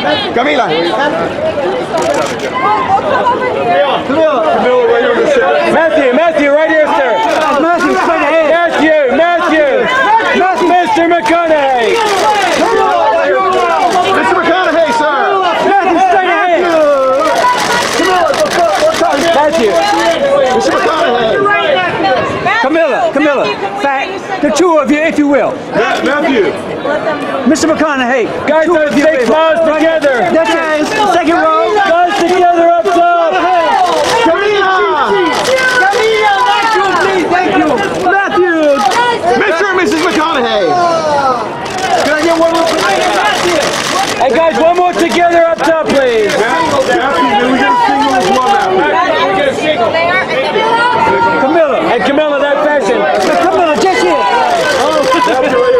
Camila. Matthew, right here, sir. Matthew. Mr. McConaughey. Mr. McConaughey, sir. Matthew. Mr. McConaughey. Camila. The two of you, if you will. Matthew. Mr. McConaughey. Guys, take claws together. That's right. Second row. Claws together up top. Camila. Camila. Thank you. Matthew. Mr. and Mrs. McConaughey. Can I get one more? Hey, guys, one more together up top, please. Matthew, do we get a single as well now? Matthew, we get a single. Camila. Hey, Camila, that fashion. Come on, just here. That's right.